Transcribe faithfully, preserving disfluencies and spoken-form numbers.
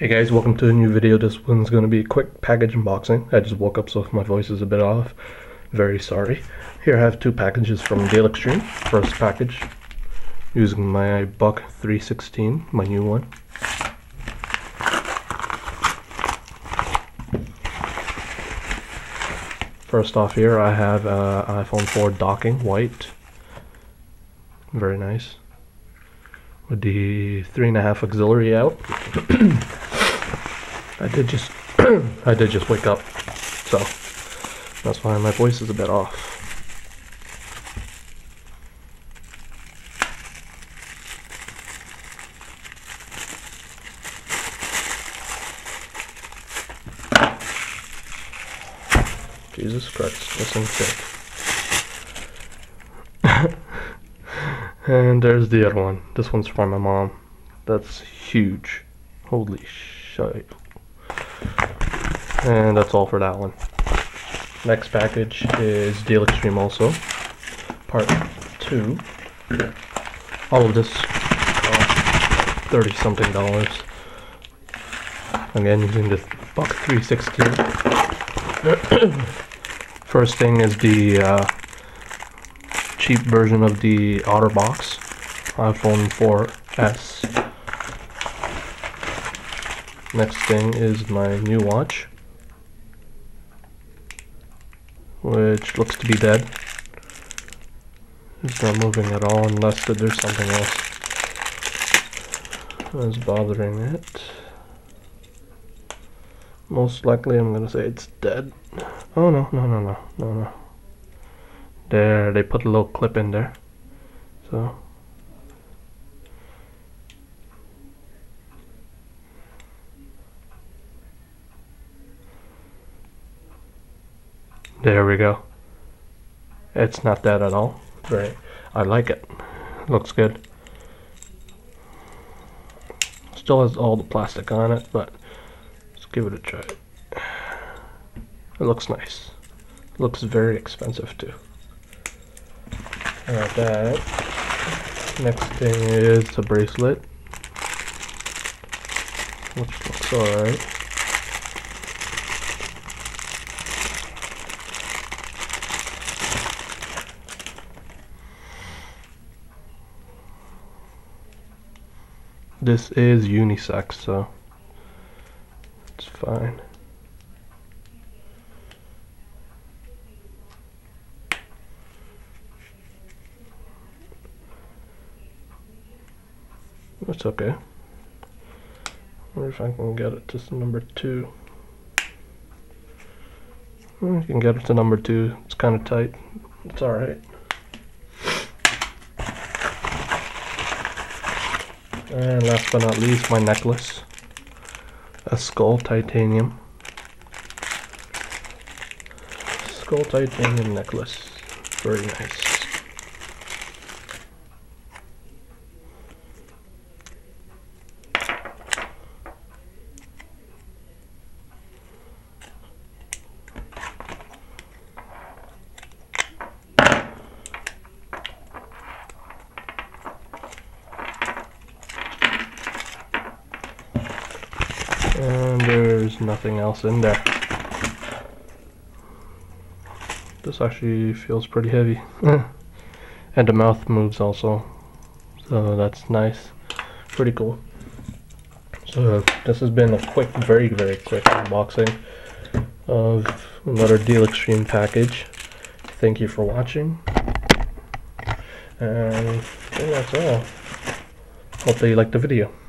Hey guys, welcome to a new video. This one's going to be a quick package unboxing. I just woke up, so if my voice is a bit off, very sorry. Here I have two packages from DealExtreme. First package, using my Buck three sixteen, my new one. First off here, I have uh, iPhone four docking, white. Very nice. With the three and a half auxiliary out. I did just I did just wake up, so that's why my voice is a bit off. Jesus Christ, this thing's thick. And there's the other one. This one's from my mom. That's huge. Holy shit. And that's all for that one. Next package is DealExtreme also. Part two. All of this cost thirty something dollars. Again, using the Buck three sixteen. First thing is the uh, cheap version of the Otterbox iPhone four S. Next thing is my new watch, which looks to be dead. It's not moving at all unless that there's something else that's bothering it. Most likely I'm gonna say it's dead. Oh no, no, no, no, no, no. There, they put a little clip in there. So there we go. It's not that at all. Right. I like it. Looks good. Still has all the plastic on it, but let's give it a try. It looks nice. Looks very expensive too. Alright, that. Next thing is a bracelet, which looks alright. This is unisex, so it's fine. That's okay. I wonder if I can get it to number two. I can get it to number two. It's kind of tight. It's alright. And last but not least, my necklace. A skull titanium. Skull titanium necklace. Very nice. And there's nothing else in there. This actually feels pretty heavy. And the mouth moves also, so that's nice. Pretty cool. So this has been a quick, very very quick unboxing of another DealExtreme package. Thank you for watching, and I think that's all. Hope that you liked the video.